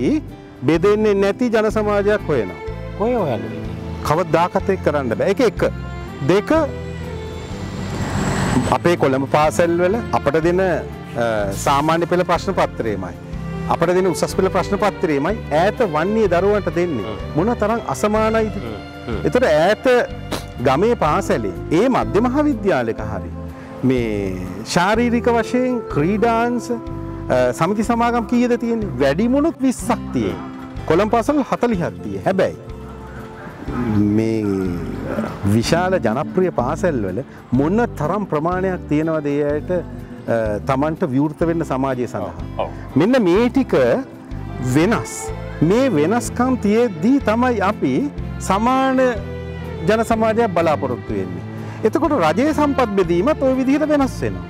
බෙදෙන්නේ නැති ජන සමාජයක් හොයනවා. කොහේ හොයන්නේ? කවදාකත් ඒක කරන්න බෑ. ඒක එක. දෙක අපේ කොළඹ පාසල් වල අපට දෙන සාමාන්‍ය පෙළ ප්‍රශ්න පත්‍රයමයි. අපට දෙන උසස් පෙළ ප්‍රශ්න පත්‍රයමයි ඈත වන්නේ දරුවන්ට දෙන්නේ. මොන තරම් අසමානයිද? ඒතර ඈත ගමේ පාසලේ ඒ මධ්‍ය මහාවිද්‍යාලයක හරි මේ ශාරීරික වශයෙන් ක්‍රීඩාංශ සමිති සමාගම් කීයද තියෙන්නේ? වැඩිමනුත් 20ක් තියෙයි. කොළඹ පාසල් 40ක් තියෙයි. හැබැයි මේ විශාල ජනප්‍රිය පාසල් වල මොන තරම් ප්‍රමාණයක් තියෙනවද ඒ ඇයට Tamanට විවෘත වෙන්න සමාජය සඳහා. මෙන්න මේ ටික වෙනස්. මේ වෙනස්කම් තියෙද්දී තමයි අපි සමාන ජන සමාජයක් බලාපොරොත්තු වෙන්නේ. එතකොට රජයේ සම්පත් බෙදීමත් ওই විදිහට වෙනස් වෙනවා.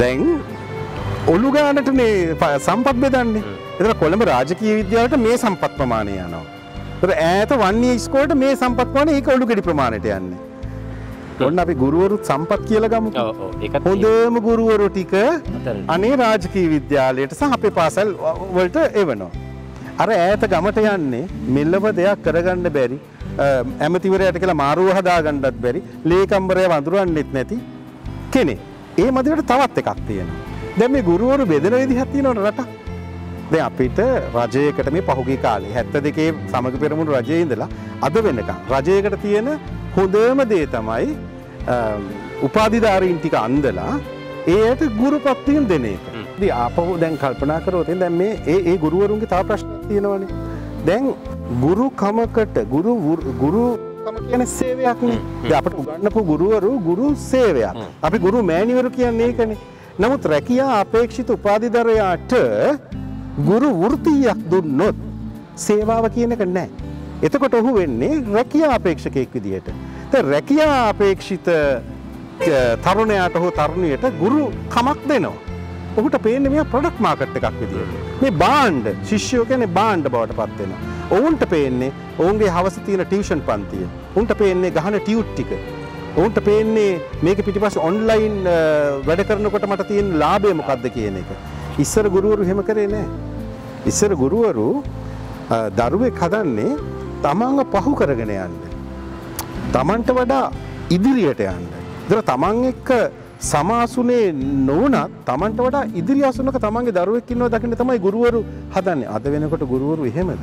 දැන් ඔළු ගානට මේ සම්පත් බෙදන්නේ. ඒතර කොළඹ රාජකීය විද්‍යාලයට මේ සම්පත් ප්‍රමාණය යනවා. ඈත වන්නේ ස්කෝල්ට මේ සම්පත්මාන ඒක ඔලු ගෙඩි ප්‍රමාණයට යන්නේ. ඔන්න අපි ගුරුවරුත් සම්පත් කියලා ගමුකෝ. හොඳම ගුරුවරු ටික අනේ රාජකීය විද්‍යාලයට සහ අපේ පාසල් වලට එවනවා. අර ඈත ගමට යන්නේ මෙල්ලව දෙයක් කරගන්න බැරි. ඇමතිවරයාට කියලා මාරුව හදාගන්නත් බැරි. ලේකම්වරයා වඳුරන්නෙත් නැති කෙනෙක්. ඒ මැදට තවත් එකක් තියෙනවා. දැන් මේ ගුරුවරු බෙදෙන විදිහක් තියෙනවනේ රටක්. දැන් අපිට රජයකට මේ පහුගිය කාලේ 72 සමග පෙරමුණු රජයේ ඉඳලා අද වෙනකම් රජයකට තියෙන හොඳම දේ තමයි උපාධිධාරීන් ටික අඳලා ඒයට ගුරුපත්තියන් දෙන එක. ඉතින් ආපහු දැන් කල්පනා කරොත් දැන් මේ ඒ ගුරුවරුන්ගේ තව ප්‍රශ්න තියෙනවනේ. දැන් ගුරුකමකට ගුරුකම කියන්නේ සේවයක් නේ. දැන් අපිට උගන්වපු ගුරුවරු ගුරු සේවයක්. අපි ගුරු මෑණිවරු කියන්නේ ඒකනේ. නමුත් රැකියා අපේක්ෂිත උපාධිධරයාට ගුරු වෘත්තියක් දුන්නොත් සේවාව කියන එක නැහැ. එතකොට ඔහු වෙන්නේ රැකියා අපේක්ෂකයෙක් විදියට. දැන් රැකියා අපේක්ෂිත තරුණයාට හෝ තරුණියට ගුරු කමක් දෙනවා. ඔහුට පේන්නේ මෙයා ප්‍රොඩක්ට් මාකට් එකක් විදියට. මේ බාණ්ඩ ශිෂ්‍යෝ කියන්නේ බාණ්ඩ බවට පත් වෙනවා. ඔවුන්ට පේන්නේ ඔවුන්ගේ හවස තියෙන ටියුෂන් පන්තිය. ඔවුන්ට පේන්නේ ගහන ටියුට් ටික. ඔවුන්ට පේන්නේ මේක පිටිපස්සේ ඔන්ලයින් වැඩ කරනකොට මට තියෙන ලාභය මොකක්ද කියන එක. ඉස්සර ගුරුවරු එහෙම කරේ නැහැ. ඉස්සර ගුරුවරු දරුවෙක් හදන්නේ තමන්ව පහු කරගෙන යන්න. තමන්ට වඩා ඉදිරියට යන්න. ඉතල තමන් එක්ක සමාසුනේ නොවුණත් තමන්ට වඩා ඉදිරි අසුනක තමන්ගේ දරුවෙක් ඉන්නවා දකින්න තමයි ගුරුවරු හදන්නේ. අද වෙනකොට ගුරුවරු එහෙමද?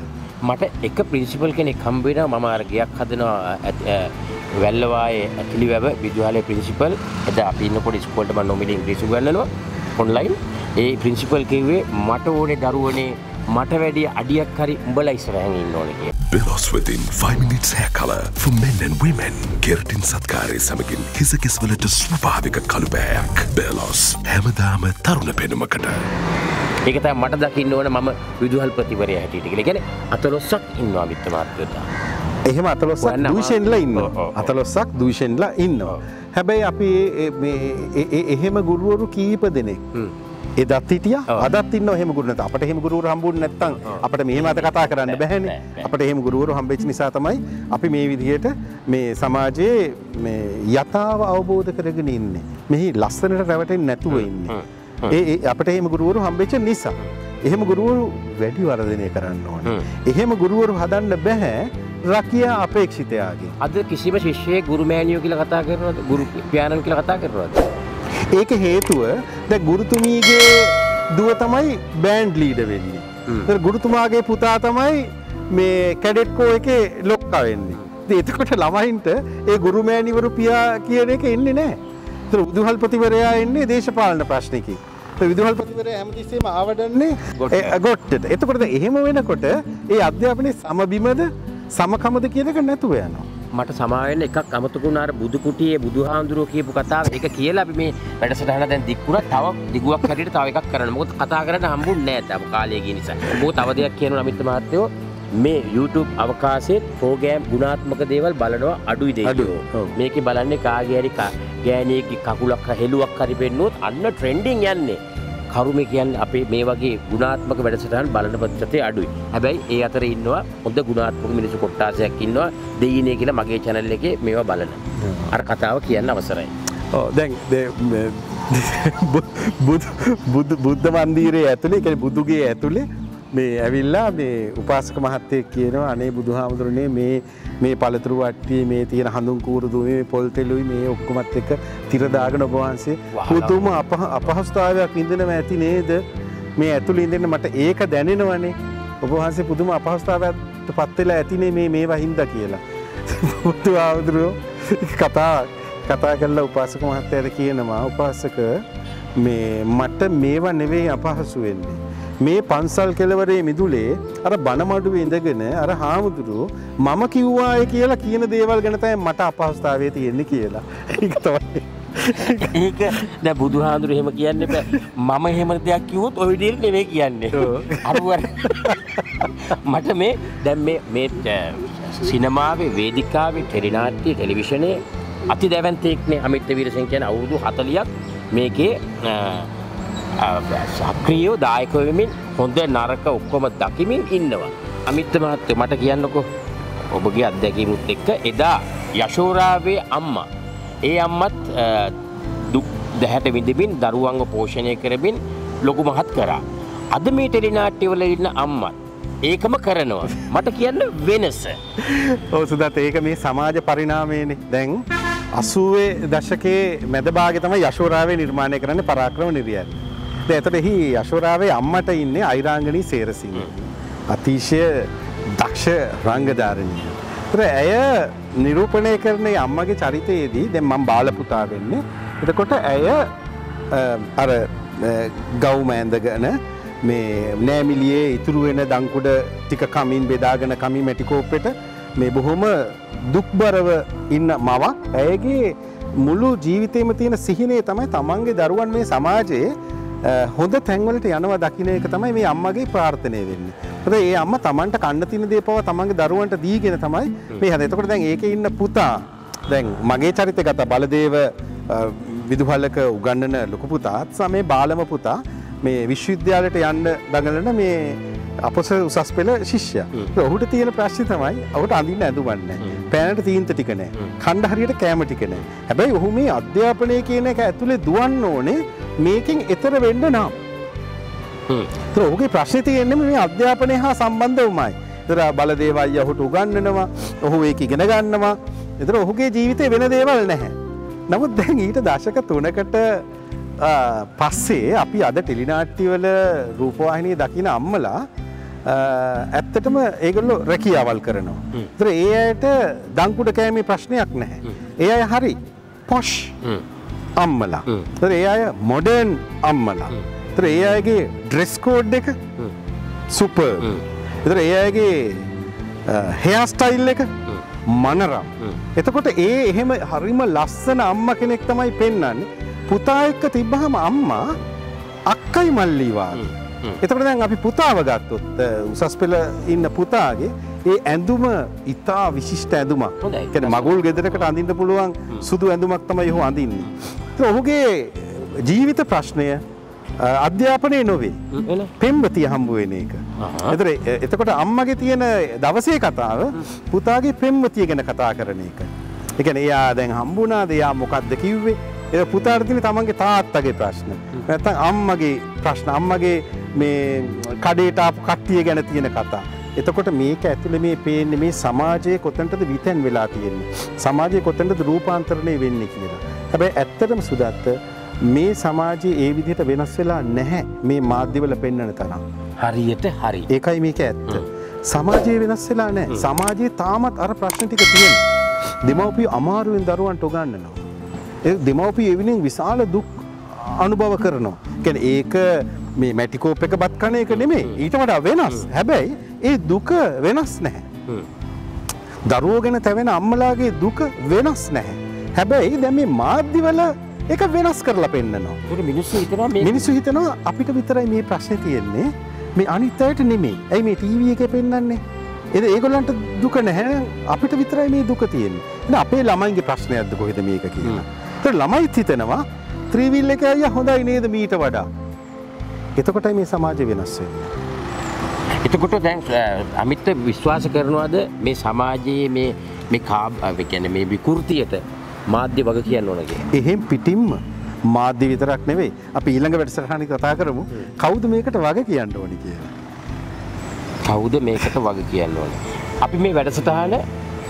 මට එක ප්‍රින්සිපල් කෙනෙක් හම්බ වෙනවා. මම අර ගයක් හදනවා වැල්ලවායේ ඇතිලිවැව විද්‍යාලයේ ප්‍රින්සිපල්. එතන අපි ඉන්නකොට ඉස්කෝලේ මම නොමිලි ඉංග්‍රීසි උගන්වනවා ඔන්ලයින්. ඒ ප්‍රින්සිපල් කිව්වේ මට ඕනේ දරුවනේ මට වැඩි අඩියක් හරි උඹලා ඉස්සරහින් ඉන්න ඕනේ කියලා. Bilos within 5 minutes hair color for men and women. Keratin Satkare samagin his kiswalata swabhavika kalubayak. Bilos හැමදාම තරුණ පෙනුමකට. ඒක තමයි මට දකින්න ඕන මම විදුහල් ප්‍රතිවරය හැටියට කියලා. ඒ කියන්නේ 14ක් ඉන්නවා මිත්‍ර මාත්‍රයලා. එහෙම 14ක් දූෂෙන්ලා ඉන්නවා. 14ක් දූෂෙන්ලා ඉන්නවා. හැබැයි අපි මේ එහෙම ගුරුවරු කීප දෙනෙක් එදත් හිටියා අදත් ඉන්නව එහෙම ගුරු නැත. අපිට එහෙම ගුරුවරු හම්බුනේ නැත්නම් අපිට මෙහෙම අද කතා කරන්න බැහැනේ. අපිට එහෙම ගුරුවරු හම්බෙච්ච නිසා තමයි අපි මේ විදිහට මේ සමාජයේ මේ යථාව අවබෝධ කරගෙන ඉන්නේ. මෙහි ලස්සනට රැවටෙන්නේ නැතුව ඉන්නේ. ඒ අපිට එහෙම ගුරුවරු හම්බෙච්ච නිසා. එහෙම ගුරුවරු වැඩි වර්ධනය කරන්න ඕනේ. එහෙම ගුරුවරු හදන්න බෑ රැකියා අපේක්ෂිතයාගේ. අද කිසිම ශිෂ්‍යයෙක් ගුරු මෑණියෝ කියලා කතා කරනවද? ගුරු පියාණන් කියලා කතා කරනවද? ඒක හේතුව දැන් ගුරුතුමීගේ දුව තමයි බෑන්ඩ් ලීඩර් වෙන්නේ. ඒතර ගුරුතුමාගේ පුතා තමයි මේ කැඩට් කෝ එකේ ලොක්කා වෙන්නේ. ඉතින් එතකොට ළමයින්ට ඒ ගුරු මෑණිවරු පියා කියන එක එන්නේ නැහැ. ඒතර විදුහල්පතිවරයා එන්නේ දේශපාලන ප්‍රශ්නකින්. ඒතර විදුහල්පතිවරයා හැමතිස්සෙම ආවඩන්නේ ගොට්ටට. එතකොට එහෙම වෙනකොට ඒ අධ්‍යාපනයේ සමබිමද සමකමද කියන එක නැතුව යනවා. මට සමාවෙන්න එකක් අමතක වුණා. අර බුදු කුටියේ බුදුහාඳුරෝ කියපු කතාව ඒක කියලා අපි මේ වැඩසටහන දැන් දික්ුණා. තව දිගුවක් හැටියට තව එකක් කරන්න. මොකද කතා කරන්න හම්බුන්නේ නැහැ අපේ කාලය ගිය නිසා. මොකද තව දෙයක් කියනවා අමිත් මහත්තයෝ මේ YouTube අවකාශයේ ප්‍රෝග්‍රෑම් ගුණාත්මක දේවල් බලනවා අඩුයි දෙයියෝ. මේකේ බලන්නේ කාගේ හරි ගෑණියෙක්ගේ කකුලක් හෙළුවක් හරි පෙන්නුවොත් අන්න ට්‍රෙන්ඩින් යන්නේ. කරුමේ කියන්නේ අපේ මේ වගේ ගුණාත්මක වැඩසටහන් බලන ප්‍රතිශතය අඩුයි. හැබැයි ඒ අතර ඉන්නවා හොඳ ගුණාත්මක මිනිස්සු කොට්ටාසයක් ඉන්නවා දෙයිනේ කියලා මගේ channel එකේ මේවා බලන. අර කතාව කියන්න අවසරයි. ඔව් දැන් බුද්ධ මන්දිරයේ ඇතුලේ කියන්නේ බුදුගේ ඇතුලේ මේ ඇවිල්ලා මේ උපාසක මහත්තයෙක් කියනවා අනේ බුදුහාමුදුරනේ මේ පළතුරු වට්ටියේ මේ තියෙන හඳුන් කූරු දුමේ මේ පොල් තෙලුයි මේ ඔක්කොමත් එක තිර දාගෙන ඔබ වහන්සේ පුදුම අපහසුතාවයක් ඉඳිනව ඇති නේද මේ ඇතුළේ ඉඳින්න මට ඒක දැනෙනවනේ ඔබ වහන්සේ පුදුම අපහසුතාවයකට පත් වෙලා ඇතිනේ මේ වහින්දා කියලා බුදුහාමුදුරෝ කතා කරලා උපාසක මහත්තයාට කියනවා උපාසක මේ මට මේවා නෙවෙයි අපහසු වෙන්නේ මේ පන්සල් කෙළවරේ මිදුලේ අර බණමඩුවේ ඉඳගෙන අර හාමුදුරුවෝ මම කිව්වාය කියලා කියන දේවල් ගැන තමයි මට අපහසුතාවයේ තියෙන්නේ කියලා. ඒක තමයි. ඒක දැන් බුදුහාඳුරු එහෙම කියන්නේ බෑ. මම එහෙම දෙයක් කිව්වොත් ඔය විදිහට නෙමෙයි කියන්නේ. අරුවර මට මේ දැන් මේ සිනමාවේ වේදිකාවේ ටෙලිනාට්‍ය ටෙලිවිෂනේ අති දැවැන්තෙක්නේ අමිත් වීරසෙන් කියන අවුරුදු 40ක් මේකේ සක්‍රියෝ දායක වෙමින් හොඳ නරක ඔක්කොම දකිමින් ඉන්නවා. අමිත් මහත්තයෝ මට කියන්නකෝ ඔබගේ අත්දැකීමුත් එක්ක එදා යශෝරාවේ අම්මා ඒ අම්මත් දුක් දැහැට විඳින්න දරුවන්ව පෝෂණය කරමින් ලොකු මහත් කරා. අද මේ ටෙලිනාට්‍යවල ඉන්න අම්මා ඒකම කරනවා. මට කියන්න වෙනස. ඔව් සුදත් ඒක මේ සමාජ පරිණාමයනේ. දැන් 80 දශකයේ මැද භාගයේ තමයි යශෝරාවේ නිර්මාණය කරන්නේ පරාක්‍රම නිරියන්. He Ashwarave Amata in Irangani Serasing Atisha Daksha Rangadarani. Air Nirupanakar ne Amagi Charite, the Mambala Puta Vene, the Kota Air Gauman the Gunner, may Namilie, through in a Dankuda, Tika Kamin Bedagana Kami Metico Peter, may Bohoma Dukbar in Mava, Ege Mulu Jivitematina Sihine Tamat among the Darwan may Samaje. හොඳ තැන්වලට යනවා දකින්න එක තමයි මේ අම්මගේ ප්‍රාර්ථනාව වෙන්නේ. මොකද මේ අම්මා Tamanට කන්න තියෙන දේ පව Tamanගේ දරුවන්ට දීගෙන තමයි මේ හැද. එතකොට දැන් ඒකේ ඉන්න පුතා දැන් මගේ චරිතගත බලදේව විදුහලක උගන්නන ලොකු පුතාත් සමේ බාලම පුතා මේ විශ්වවිද්‍යාලයට යන්න දඟලන මේ අපොස උසස් පෙළ ශිෂ්‍යයා. ඔහුට තියෙන ප්‍රශ්නේ තමයි ඔහුට අඳින්න ඇඳුමක් නැහැ. පෑනට තීන්ත ටික නැහැ. කණ්ඩ හරියට කෑම ටික නැහැ. හැබැයි ඔහු මේ අධ්‍යාපනය කියන එක ඇතුලේ දුවන්න ඕනේ. Making it a window now. Through Prashiti enemy of the Apaneha Sambandoma, there are Baladeva Yahutu Gandanama, Ohuiki Ganaganama, there are Huki Jivite Venadeva Nehe. Now then eat a dashaka tunakata passe, Apia, the Tilinati, Rupoani, Dakina Amala, at the Egolo Rekia Valcarano. The Eata Dankudakami Prashniakne, Ea Hari, Posh. Ammala. So AI modern ammala. So AI ke dress code dekha super. So AI ke hairstyle lekha manaram. Ito kote AI hema harima lassana amma ke nekta mai penna ne. Puta ekka tibaham amma akkai malliwa. Ito kote ang api puta wagato. Usas pela in puta age. ඒ ඇඳුම ඉතා විශිෂ්ට ඇඳුමක්. ඒ කියන්නේ මගුල් ගෙදරකට අඳින්න පුළුවන් සුදු ඇඳුමක් තමයි ඔහු අඳින්නේ. ඒත් ඔහුගේ ජීවිත ප්‍රශ්නය අධ්‍යාපනයේ නොවේ. පෙම්වතිය හම්බ වෙන එක. එතකොට අම්මගේ තියෙන දවසේ කතාව පුතාගේ පෙම්වතිය ගැන කතා කරන එක. ඒ කියන්නේ එයා දැන් හම්බුණාද? එයා මොකද්ද කිව්වේ? ඒ පුතාට තියෙන තමන්ගේ තාත්තගේ ප්‍රශ්න. නැත්තම් අම්මගේ ප්‍රශ්න. අම්මගේ මේ කඩේට ආපු කට්ටිය ගැන තියෙන කතා. එතකොට මේක ඇතුලේ මේ පේන්නේ මේ සමාජයේ කොතනටද විතැන් වෙලා තියෙන්නේ සමාජයේ කොතනටද රූපාන්තරණය වෙන්නේ කියලා. හැබැයි ඇත්තටම සුදත්ත මේ සමාජයේ ඒ විදිහට වෙනස් වෙලා නැහැ මේ මාධ්‍යවල පෙන්වන තරම්. හරියට හරි. ඒකයි මේක ඇත්ත. සමාජයේ වෙනස් වෙලා නැහැ. සමාජයේ තාමත් අර ප්‍රශ්න ටික තියෙනවා. දෙමව්පියෝ අමාරුවෙන් දරුවන්ට උගන්වනවා. ඒ දෙමව්පියෝ එවිනෙන් විශාල දුක් අනුභව කරනවා. කියන්නේ ඒක මේ මැටිකෝප් එක බත් කන එක නෙමෙයි. ඊට වඩා වෙනස්. හැබැයි ඒ දුක වෙනස් නැහැ. දරුවෝ ගැන තැවෙන අම්මලාගේ දුක වෙනස් නැහැ. හැබැයි දැන් මේ මාධ්‍යවල ඒක වෙනස් කරලා පෙන්නනවා. ඒක මිනිස්සු හිතනවා අපිට විතරයි මේ ප්‍රශ්නේ තියෙන්නේ. මේ අනිත් අයට නෙමෙයි. ඇයි මේ ටීවී එකේ පෙන්නන්නේ? ඒගොල්ලන්ට දුක නැහැ. අපිට විතරයි මේ දුක තියෙන්නේ. ඉතින් අපේ ළමයින්ගේ ප්‍රශ්නයක්ද කොහෙද මේක කියලා. ඒත් ළමයිත් හිතනවා ත්‍රිවිල් එකේ අයියා හොඳයි නේද මීට වඩා. එතකොටයි මේ සමාජය වෙනස් වෙන්නේ. එතකොට දැන් අමිත විශ්වාස කරනවාද මේ සමාජයේ මේ කියන්නේ මේ විකෘතියට මාධ්‍ය වග කියන්න ඕන කියලා. එහෙන් පිටින්ම මාධ්‍ය විතරක් නෙවෙයි. අපි ඊළඟ වැඩසටහනක කතා කරමු. කවුද මේකට වග කියන්න ඕනි කියලා. කවුද මේකට වග කියන්න ඕනි? අපි මේ වැඩසටහන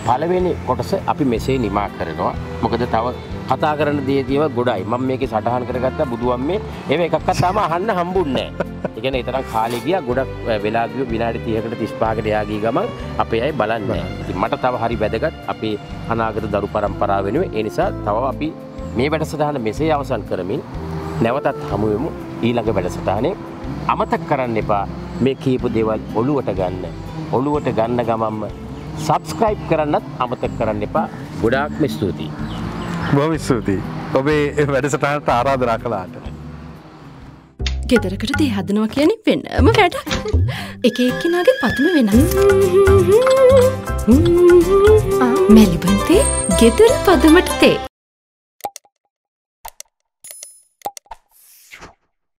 පළවෙනි කොටස අපි මෙසේ නිමා කරනවා. මොකද තව කතා කරන්න දේ තියෙනවා ගොඩයි. මම මේකේ සටහන් කරගත්තා බුදුවම්මේ ඒව එකක්වත් තාම අහන්න හම්බුන්නේ නැහැ. ඒ කියන්නේ ඒතරම් කාලේ ගියා ගොඩක් වෙලා ගියෝ විනාඩි 30කට 35කට යා ගිය ගමන් අපේ අය බලන්නේ නැහැ. ඉතින් මට තව හරි වැදගත් අපේ අනාගත දරු පරම්පරාව වෙනුවෙන් ඒ නිසා තව අපි මේ වැඩසටහන මෙසේ අවසන් කරමින් නැවතත් හමු වෙමු ඊළඟ වැඩසටහනේ. අමතක කරන්න එපා මේ කීප දේවල් ඔළුවට ගන්න. ඔළුවට ගන්න ගමන්ම subscribe කරන්නත් අමතක කරන්න එපා. ගොඩාක්ම ස්තුතියි. බොහොම ස්තුතියි. ඔබේ වැඩසටහනට ආරාධනා කළාට. ගෙදරකට තේ හදනවා කියන්නේ වෙනම වැඩක්. එක එක්කිනාගේ පතුම වෙනස්. මෙලිබන් තේ ගෙදර පදමට තේ